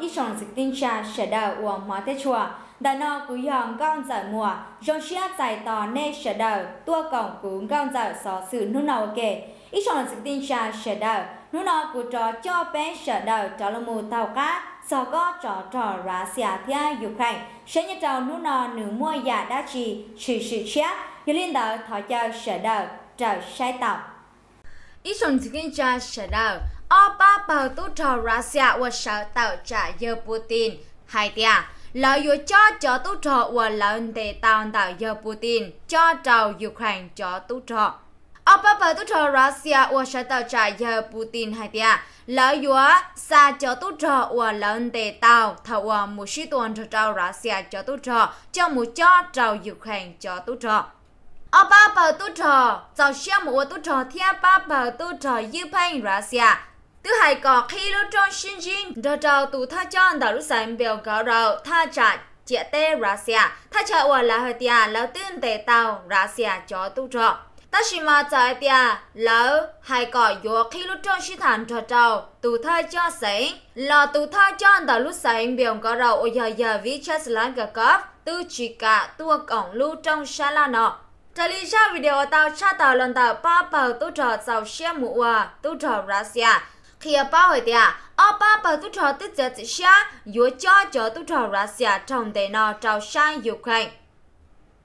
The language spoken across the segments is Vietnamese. ít sòng dịch tinh trà sẽ đào uổng má tết chùa đà nọ cúi hòn con giải mùa rong xiết giải tò nê sẽ đào tua cổng cú con giải xó sự nô nào kể ít sòng dịch tinh trà sẽ đào nô nào cú trò cho bé sẽ đào trò là mù tàu cá xó có trò trò Russia thia Ukraine sẽ nhớ trò nô nào nửa mua giả đa chỉ sự chết như liên đạo thọ chờ sẽ đào trò sai tàu ít sòng dịch tinh trà sẽ đào ở ba bầu tu trò Russia và sở tạo trả giờ Putin hai tia lợi dụng cho tu trò và lợn để tạo giờ Putin cho trò Ukraine cho tu trò ở ba bầu tu trò Russia và sở tạo trả giờ Putin hai tia lợi dụng xa cho tu trò và lợn để tạo thầu một số tuần cho trò Russia cho tu trò cho một cho trò Ukraine cho tu trò ở ba bầu tu trò giàu xem một tu trò theo ba bầu tu trò Ukraine Russia thứ hai có khi lúc trong sinh viên đào tạo tụ thao chọn đào lúc sáng biểu cáo đầu thao trả chia tê Russia thao trả ở là hơi tia lão tuyên tề tàu Russia cho tụ trọ ta chỉ mà trả tia lão hai có vô khi lúc trong sinh thành đào tạo tụ thao cho sáng là tụ thao chọn đào lúc sáng biểu cáo đầu ở giờ Vyacheslav Gakov tư chỉ cả tua cổng lưu trong sa la nọ trả lời ra video tàu tra tàu lần tàu ba bầu tụ trọ giàu xe mũ tụ trọ Russia khi bao hồi tia, ở ba bầu tụt trò tụt giật xa, dối cho tụt trò Russia trong đề nọ trào sang Ukraine.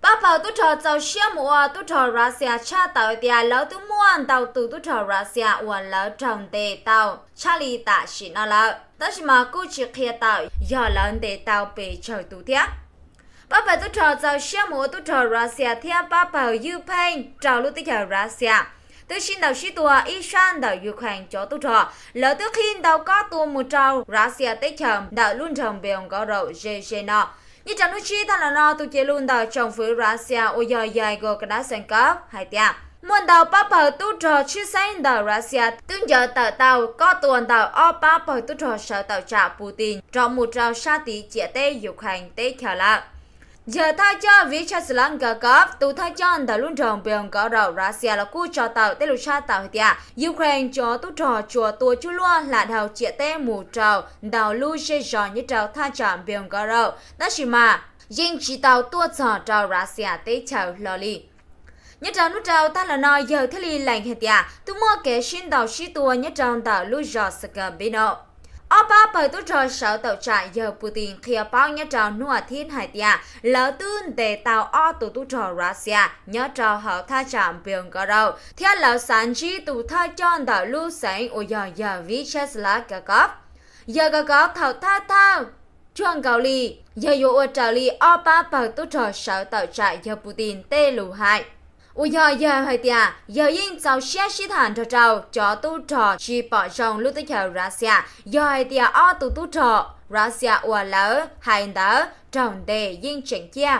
Ba bầu tụt trò trào xa mùa tụt trò Russia cha tàu tia lão tụt muôn tàu tụt trò Russia uẩn lão trong đề tàu Charlie tạ xin nó lão. Đó là mà cô chỉ khi tàu do lão đề tàu bị trời tụt tiếc. Ba bầu tụt trò trào xa mùa tụt trò Russia theo ba bầu Ukraine trào lụt tụt trò Russia. Tôi xin đầu sĩ tùa Isan đảo Ukraine cho tụ trò lỡ tức khi đầu có tù một trâu Russia tích chậm đảo luôn trồng bèo có rậu JJ nọ như chẳng lúc chi thằng là nó tụ chế luôn đảo trồng phứ Russia ôi dòi dòi gồm các đá xanh cấp hay tiệm muôn đảo bác bầu tụ trò chứ xanh đảo Russia tương giờ tàu tàu có tuần đảo o bác bầu tụ trò sở tàu trả Putin trong một trâu xa tí chế tê Ukraine tích chở lạc giờ tha cho Vyacheslav Gakov tụ tha cho đã luôn trồng bèn có đầu Russia là cú cho tàu tê lục xa tàu tia Ukraine cho tụ trò chùa tua chú lua là đầu chia tê mù trầu đầu lưu xe giò như trầu tha chọn bèn có đầu đó chỉ mà riêng chỉ tàu tua trò trầu Russia tê chầu loli nhất trầu nút trầu ta là nói giờ thế li lành hết tia tụ mua kẻ xin tàu xí tua nhất trầu tàu lưu giò scabino ở ba bờ tụt trò sở tàu trại giờ Putin khi bao nhớ trò nua thiên hải tia lỡ tương để tàu o tụt trò Russia nhớ trò họ tha chạm biển cờ đầu theo lỡ sản chi tụt tha cho đảo lưu sáng ở giờ Vyacheslav Gakov giờ Gakov thầu tha thao chuông cầu lì giờ dù ở trò lì ở ba bờ tụt trò sở tàu trại giờ Putin tê lù hại ôi giờ hơi tia giờ yên cháu xe xí thản trò trâu cho tu trò chi bỏ rồng lúc tới chờ Russia giờ hơi tia o tu trò Russia ua lỡ hai đỡ trồng đề yên chỉnh chia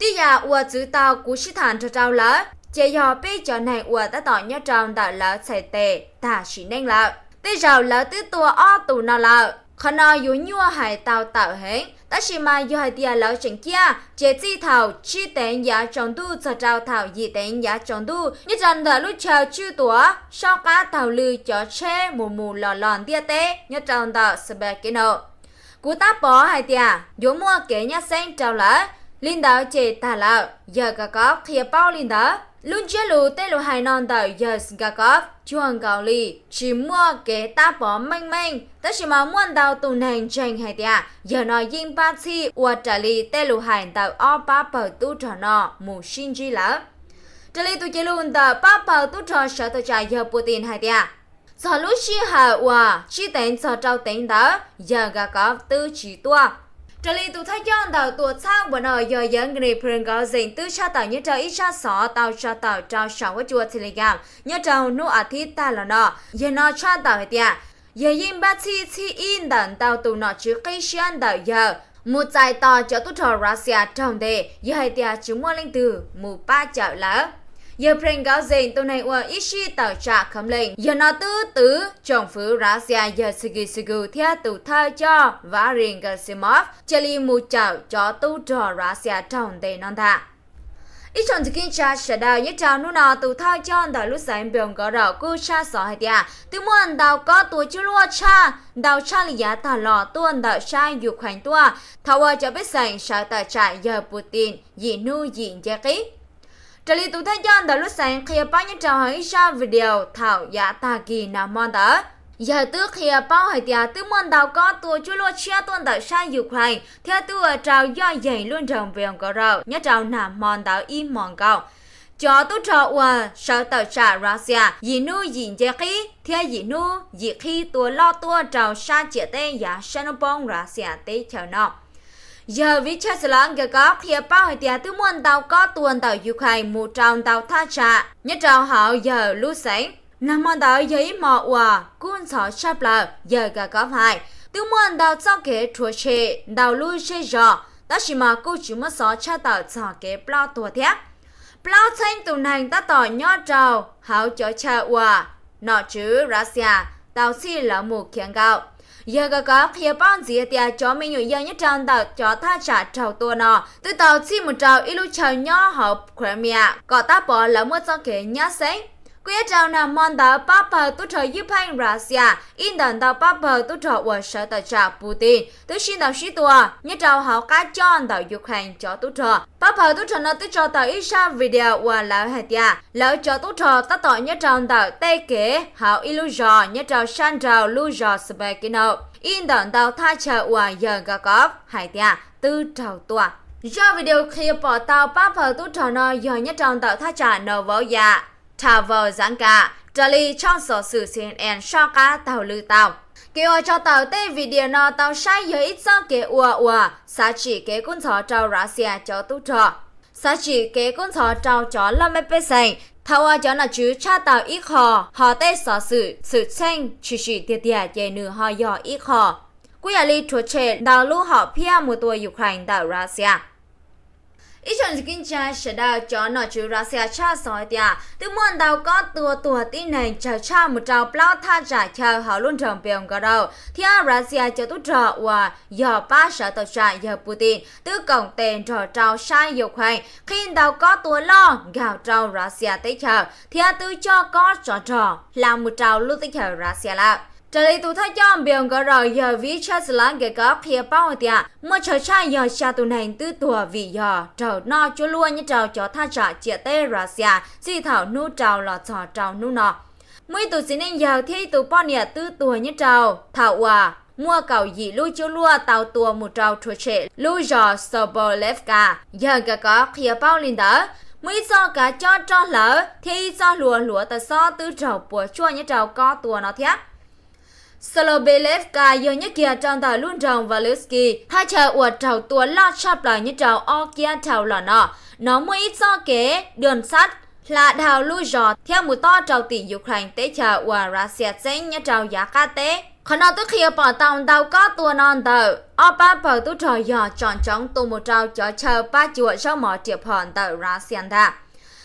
tuy giờ ua chữ tàu của xí thản trò trâu lỡ chế giờ bây giờ này ua đã tỏ nhớ trồng đã lỡ xảy tệ ta chỉ nên lỡ bây giờ lỡ tứ tua o tù nào lỡ khả năng dù nhua hải tàu tạo hết ta chỉ mà dù hai tia lỡ chẳng kia chế chi thảo chi tên giá tròn tu cho trao thảo gì tên giá tròn tu như rằng thở lúc chào chư tủa sau cá thảo lư cho chê mù mù lò lòn tia tê như tròn thở sberkino cú ta bỏ hai tia dù mua kế nhá xanh trao lỡ linh đạo chế ta lỡ giờ cả có khía bao linh đạo luôn chế lù tê lù hai non tờ giờ Gakov chuông cầu lì chỉ mua kế ta bỏ mênh mênh ta chỉ mà muốn đào tù nền tranh hay tia giờ nói yên ba thi ua trả lì tê lù hai tờ o ba bờ tu trò nọ mù xin chi lỡ trả lì tu chế luôn tờ ba bờ tu trò sở tờ trả giờ Putin hay tia giờ lúc chi hà ua chi tên giờ trao tên tờ giờ Gakov tư chỉ tua trả lời tụ thay cho tàu tuột sang bữa nọ giờ dẫn người phương có dành tư cha tàu như trời ít cha sọ tàu cha tàu trao sọ với chùa telegram như trâu nu ở thịt ta là nọ giờ nọ cha tàu hay tia giờ in ba chi in đàn tàu tụ nọ chữ cây xuyên tàu giờ một dài tàu cho tụ trò Russia trong đề giờ hay tia chúng mua lên từ mù ba chợ lỡ giờ phương có dành tụ này uổng ít chi tàu trả khẩm lệnh giờ nọ tứ tứ chồng phứ Russia giờ sugu theo tụ thay cho và riêng Gerasimov chơi li một chảo cho tụ trò Russia trong tây non thả Ít chọn từ kinh cha sẽ đào nhất chào nụ nào từ thao chọn tại lúc sáng biểu có đảo cô cha sọ hay tia. Từ muôn đào có tuổi chưa lúa cha, đào cha lý giá thả lò tuôn đào cha dục hành tua. Thảo ơi cho biết rằng sao tại trại giờ Putin dị nu dị gia ký. Trở lại tụ thay chọn tại lúc sáng khi bao nhiêu chào hỏi sao video thảo giá ta kỳ nào mòn đó. Giờ trước khi bao hải tia từ muôn đào có tuổi chưa lúa cha tuôn đào cha dục hành theo tua trào do dày luôn rồng về ông có rau nhớ trào nằm mòn đảo im mòn cầu cho tôi trào qua sợ tàu trả Russia gì nuôi gì che khí theo gì nuôi gì khi tua lo tua trào xa chia tê giả Shanopong Russia tê chào nọ giờ viết cho slang cái góc khi bao hải tia từ muôn đào có tuôn đào dục hành một trào đào tha trả nhớ trào họ giờ lú sáng nằm mòn đảo giấy mò qua cuốn sọ sáp lờ giờ cả có phải từ muôn đào sau kế chùa chè đào lui xe giò ta chỉ mà cô chỉ mất sọ cha tàu sọ kế plau tua thép plau xanh tù nành ta tỏ nhót trầu háo chó cha qua nọ chứ Russia tàu xi là một kiềng gạo giờ cả có khía bao gì tia chó mình nhụy giờ nhất tròn tàu chó tha trả trầu tua nọ từ tàu xi một trầu ilu trầu nhó hộp Crimea có ta bỏ là mất sọ kế nhát xanh quý trào nằm mòn tàu Papa tu trò giúp anh Russia in đàn tàu Papa tu trò của sở tàu trả Putin tôi xin tàu sĩ tua nhớ trào hảo cá cho tàu dục hành cho tu trò Papa tu trò nó tu trò tàu Isha video của lão hạt già lão cho tu trò ta tỏ nhớ trào tàu tây kế hảo illusion nhớ trào san trào illusion spagino in đàn tàu tha chờ của giờ gakov hạt già tư trào tua do video khi bỏ tàu Papa tu trò nó giờ nhớ trào tàu tha trả nở vỡ già thảo vào giảng cả trả lời trong sổ sử CNN sau cá tàu lư tàu kêu cho tàu tê video nó tàu sai giờ ít sau kế ua ua xả chỉ kế con chó trâu Russia cho tu trò xả chỉ kế con chó trâu chó làm mấy bê sành thảo cho là chứ cha tàu ít khó họ tê sổ sử tranh chỉ tiệt tiệt về nửa họ giò ít khó quý ở đây chúa trẻ đào lưu họ pia một tuổi Ukraine tàu Russia ít chọn kinh cha sẽ đào cho nó chữ Russia cha sói tia từ muôn đào có tua tua tin này chào cha một trào plau tha trả chờ họ luôn trồng bèn cả đầu theo Russia cho tốt trọ và giờ ba sợ tàu trả giờ Putin từ cổng tên trò trào sai dục hành khi đào có tua lo gạo trào Russia tới chờ theo tư cho có trò trò là một trào luôn tới chờ Russia là trở lại tụ thay cho biển có rồi giờ viết cho slang cái góc phía bao tia một trời cha giờ cha tụ này tư tùa vì giờ trầu no cho luôn như trầu cho tha trả chia tê Russia si thảo nu trầu lọt trò trầu nu nọ mấy tụ xin nên giờ thi tụ bao nhiêu tư tùa như trầu thảo hòa mua cầu gì lui cho lua tàu tùa một trầu trôi trẻ lui giờ Sobolevka giờ cái góc phía bao lên đó mấy do cả cho lỡ thi do lúa ta so tư trầu bùa chua như trầu có tùa nó thiếc Sobolevka giờ nhất kia trong tàu luôn rồng và Lusky tha chờ uột trầu tua lo chập lại như trầu o kia trầu lò nọ nó mới ít do kế đường sắt là đào lui rò theo một to trầu tỷ Ukraine tế chờ uột Russia xanh như trầu giá ca tế còn nó tức kia bỏ tàu có tua non tàu o ba bờ tu trò giò tròn trống tu một trầu cho chờ ba chuột sau mỏ triệu hòn tàu Russia ta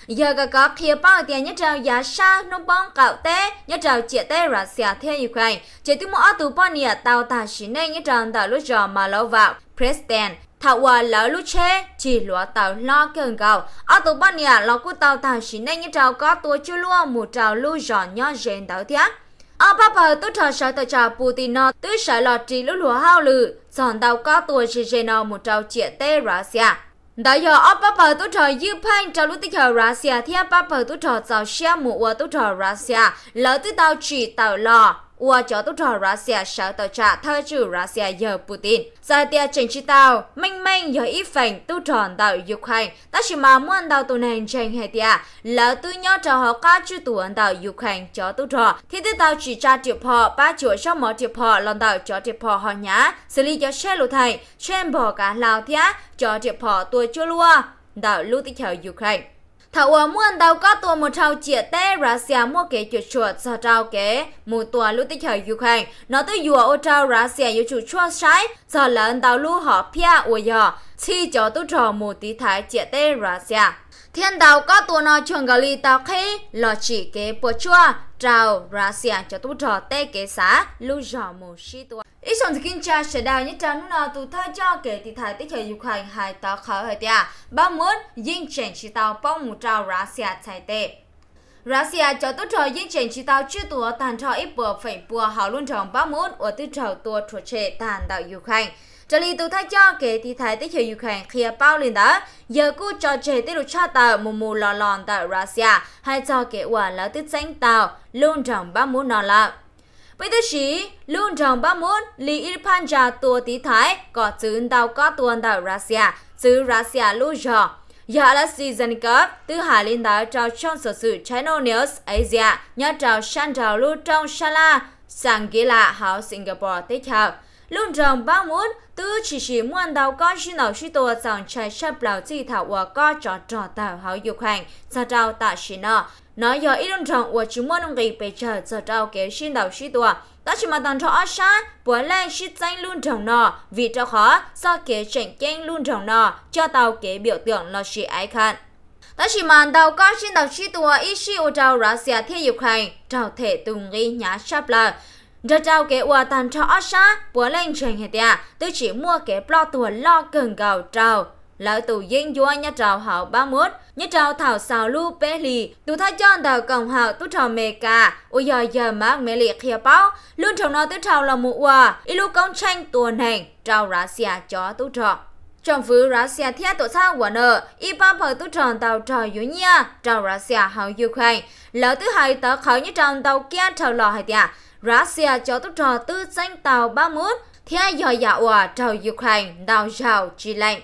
giờ cả có khi bao tiền nhất trào giá xa nông bông cạo té nhất trào chia té Russia theo Ukraine chỉ từ một tù bọn nhà tàu ta chỉ nên nhất trào tàu lúc giờ mà lâu vào president thảo hòa lão lúc che chỉ lúa tàu lo cường cầu ở tù bọn nhà lo của tàu ta chỉ nên nhất trào có tua chưa luôn một trào lúc giờ nhỏ dền tàu thiếc ở ba bờ tôi chờ sợ tàu trào Putin nó tôi sợ lọt trì lúc lúa hao lử giòn tàu có tua chỉ dền một trào chia té Russia đã giờ ở bắc bờ tôi trò như phanh trào lút tích hợp Russia theo bắc bờ tôi trò giàu xe mua tôi trò Russia lỡ tôi tàu chỉ tàu lò qua cho tôi trò Russia sợ tàu trả thơ trừ Russia giờ Putin giờ tia chỉnh chi tàu minh minh giờ ít phanh tôi trò tàu Ukraine ta chỉ mà muốn tàu tù này chỉnh hệ tia lỡ tôi nhớ trò họ cá chưa tù tàu Ukraine cho tôi trò thì tôi tàu chỉ trả triệu họ ba triệu sau mỗi triệu họ lần tàu cho triệu họ nhá xử lý cho xe lụt thầy xem bỏ cả lào thía cho triệu họ tôi chưa lua tàu lút tích hợp Ukraine thảo ở muôn tàu có tua một trào chia té Russia mua kế chuột chuột do trào kế một tua lũ tích hợp Ukraine nó tới dùa ô trào Russia yêu chủ chua trái do lớn tàu lũ họ pia ủa giờ khi cho tôi trò một tí thái chia té Russia thiên tàu có tua nó chuồng gà lì tàu khi lò chỉ kế bùa chua trào Russia cho tụ trò tê kể xã lưu rõ một sĩ tuần. Ý xong thì kinh tra sẽ đào nhất trang nó tụ thơ cho kể thì thái tích cho Ukraine hai tỏ khởi hệ tìa. Ba mướn dinh chèn sĩ tàu bóng một trào Russia thay tê. Russia cho tụ trò dinh chèn sĩ tàu chưa tùa tàn trò ít bùa phẩy bùa hào luôn trọng ba mướn ở tụ trò tùa trò trệ tàn đạo Ukraine. Trở lý tụ thơ cho kể thì thái tích cho Ukraine khía bao lên đó. Giờ cú trò trệ tích lục cho tàu mù mù lò lòn tàu Russia hai cho kể quả là tích xanh tàu luôn trọng ba mướn nó lạ. Với tư sĩ, luôn trọng ba môn, lý ít panja tùa tí thái, có chứng đào có tuần đào Russia, chứ Russia lưu rõ. Giờ là season cấp, tư hạ linh đào trao trong sở sử Channel News Asia, nhớ trao sang trao lưu trong Shala, sang ghế lạ hảo Singapore tích hợp. Luôn trọng ba môn, tư chỉ muốn đào có xin đào sĩ tùa dòng trái sắp lào dị thảo của có trò tàu hảo dục hành, xa trao tạ sĩ nọ. Nói giờ ít đông trọng của chúng môn ông kỳ bề trở giờ trao kế xin đảo sĩ tùa. Đó chỉ mà tàn trọ ớt sát, bố lên xích danh luôn trọng nọ, vì trao khó, do kế chảnh chanh luôn trọng nọ, cho tàu kế biểu tượng là sĩ ái khăn. Đó chỉ mà tàu có xin đảo sĩ tùa ít sĩ ô trao Russia thiết Ukraine, trao thể tùng nghi nhá sắp lờ. Giờ trao kế ua tàn trọ ớt sát, bố lên chảnh hệ tìa, tư chỉ mua kế bó tùa lo cần gào trao. Lợi tù dân dùa nhà trào hảo 31, nhà trào thảo xào lưu bế lì, tù thá chọn tàu cộng hảo tù trào mê ca, ôi giờ mắc mê lì khía báo, luôn trọng nó tù trào là mụ hòa, y lưu công tranh tuần hành, trào Russia cho tù trọ. Trong phứ Russia thiết tù xa quả nợ, y bám hợp tù tròn tàu trò dùa nha, trào Russia hảo Ukraine, lợi tù hai tàu khảo nhà trào tàu kia trào lò hai tìa, Russia cho tù trò tư danh tàu 31, thiết dò dạ hòa trào Ukraine, đào rào chi lạnh.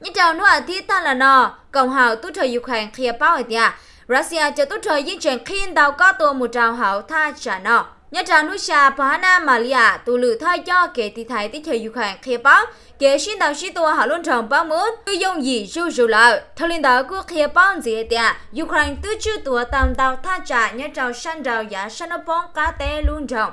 Như trào nó ở thiết ta là nò, cộng hào tụ trời Ukraine khía báo ở nhà. Russia cho tụ trời diễn chuyển khiên đào có tù một trào hảo tha trả nò. Như trào nó xa Pahana Malia tụ lử thay cho kể thì thái tích trời Ukraine khía báo. Kể xin đào sĩ tùa hảo luôn trọng báo mướn, tụ dùng gì dù dù lợi. Thông linh đó của khía báo gì ở nhà, Ukraine tụ chư tùa tàm đào tha trả như trào sanh rào giá sanh nó bóng cá tê luôn trọng.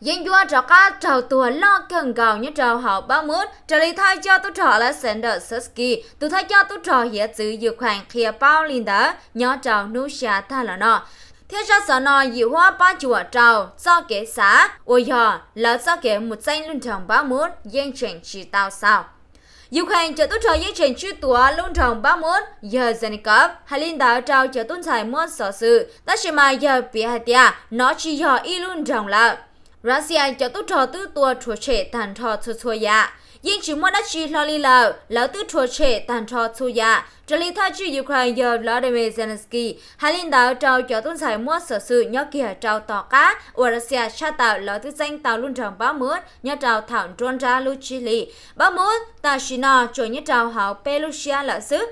Dân dùa trò cá trò tùa lo cần gào như trò họ ba mướn, trò lý thay cho tù trò là Sender Susky, tù thay cho tù trò hiệp giữ dự khoảng khía bao linh đó, nhỏ trò nụ xa tha là nọ. Thế ra sở nọ dự hóa ba chùa trò, do kế xá, ôi dò, là do kế một danh luôn trọng ba mướn, dân chuyển chỉ tao sao. Dù khánh cho tù trò dân chuyển chư tùa luôn trọng ba mướn, giờ dân cấp, hay linh đó trao cho tùn giải môn sở sự, ta chỉ mà giờ bia hạt tìa, nó chỉ dò y luôn trọng lợn. Russia cho tụ trò tứ tua trò trẻ tàn trò thua thua dạ. Nhưng chỉ muốn đã chỉ lo li lờ, lão tứ trò trẻ tàn trò thua dạ. Trở lý thay chư Ukraine giờ Vladimir Zelensky, hai linh đạo trao cho tôn giải mua sở sự nhó kìa trao tỏ cá. Ở Russia xa tạo lão tứ danh tạo luôn trọng báo mướn, nhó trao thảo trôn ra lưu chi lì. Báo mướn, ta xí nò trò nhó trao hảo Pelusia lão sức.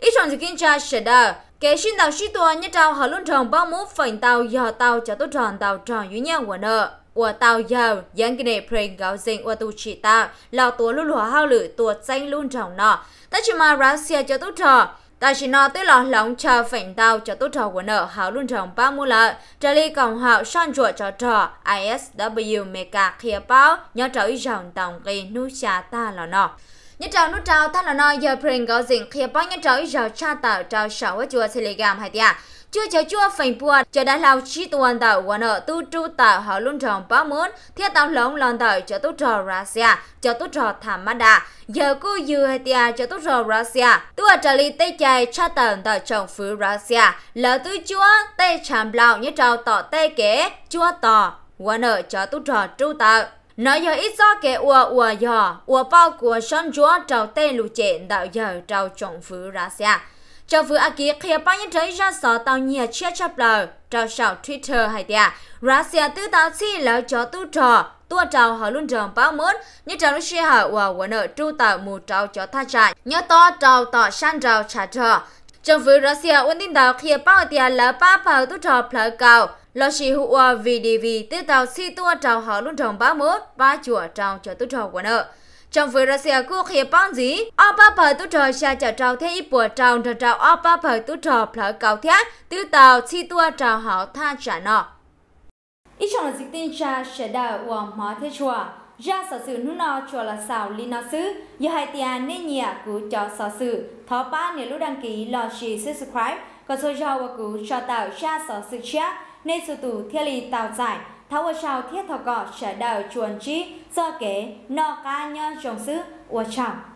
Ít trọng dự kinh tra sẽ đờ. Kể xin đào sĩ tùa nhá trao hở luôn trọng bao mũ phảnh tàu dò tàu cho tốt tròn tàu tròn dưới nhau của nợ. Ủa tàu dào, dân kinh này prênh gáo dình ua tù chỉ tàu, lào tùa lưu lùa hao lử tùa danh luôn trọng nọ. Ta chỉ mà Russia cho tốt trò, ta chỉ nọ tới lò lóng chờ phảnh tàu cho tốt trò của nợ hảo luôn trọng bao mũ lợn. Trở lý cộng hạo son ruột cho trò, ISW mega khía báo, nhá trao ý dòng tổng kỳ nụ xa ta lò nọ. Nhất trào nút trào ta là nó giờ prênh gó dịnh khía bó nhất trào ít rào cha tạo trào sáu ở chùa Telegram hay tìa. Chua cháu chua phành bùa cho đã lao chi tuần tạo của nợ tu tru tạo họ luôn tròn bó mướn thiết tạo lóng lòn tạo cho tốt trò Russia cho tốt trò thảm mát đà. Giờ cô dư hay tìa cho tốt trò Russia tu ở trà lý tây chai cha tạo tạo trọng phứ Russia lỡ tu chua tây chàm lao nhất trào tỏ tây kế chua tỏ của nợ cho tốt trò tru tạo. Nói giờ ít do kẻ ua dò, ua bao của son chúa trào tê lù chệ đạo giờ trào trọng phứ Russia. Trào phứ á kia khía bao nhiêu trái ra sọ tàu nhìa chia chắp lờ, trào sảo Twitter hay tìa. Russia tư tàu chi là chó tu trò, tua trào họ luôn tròn bao mốt, như trào lúc xưa hả ua của nợ tru tạo mù trào chó tha trại, nhớ to trào tỏ san trào trả trò. Trong phứ Russia ôn tin tàu khía bao tìa là ba bào tu trò phở cao. Lo sĩ hùa vì đi vì tư tàu si tua trào họ luôn trọng bá mốt, ba chùa trào cho tư trò của nợ. Trong phứ Russia cô khía bóng dí, o ba phở tư trò xa chào trào thế ít bùa trào trào trào o ba phở tư trò phở cao thác, tư tàu si tua trào họ tha trả nọ. Ít trong là dịch tin trà sẽ đào ua mó thế chùa, ra sở sự nụ nọ chùa là xào lý nọ sứ, giờ hai tia nên nhẹ cứu cho sở sự, thó ba nếu lúc đăng ký lo sĩ subscribe, còn số giao và cứu cho tạo ra sở sự chat. nên sự tù thiết lý tạo giải tháo ở sau thiết thọ gọ sẽ đào chuồn trí do kế nọ ca nhân trong xứ ở trọng.